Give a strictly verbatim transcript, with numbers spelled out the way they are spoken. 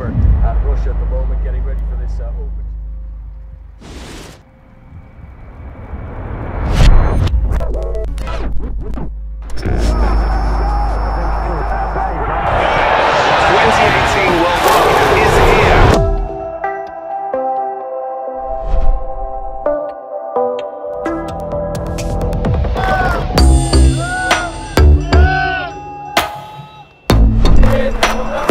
for uh, Russia at the moment, getting ready for this uh, Open. Let's go.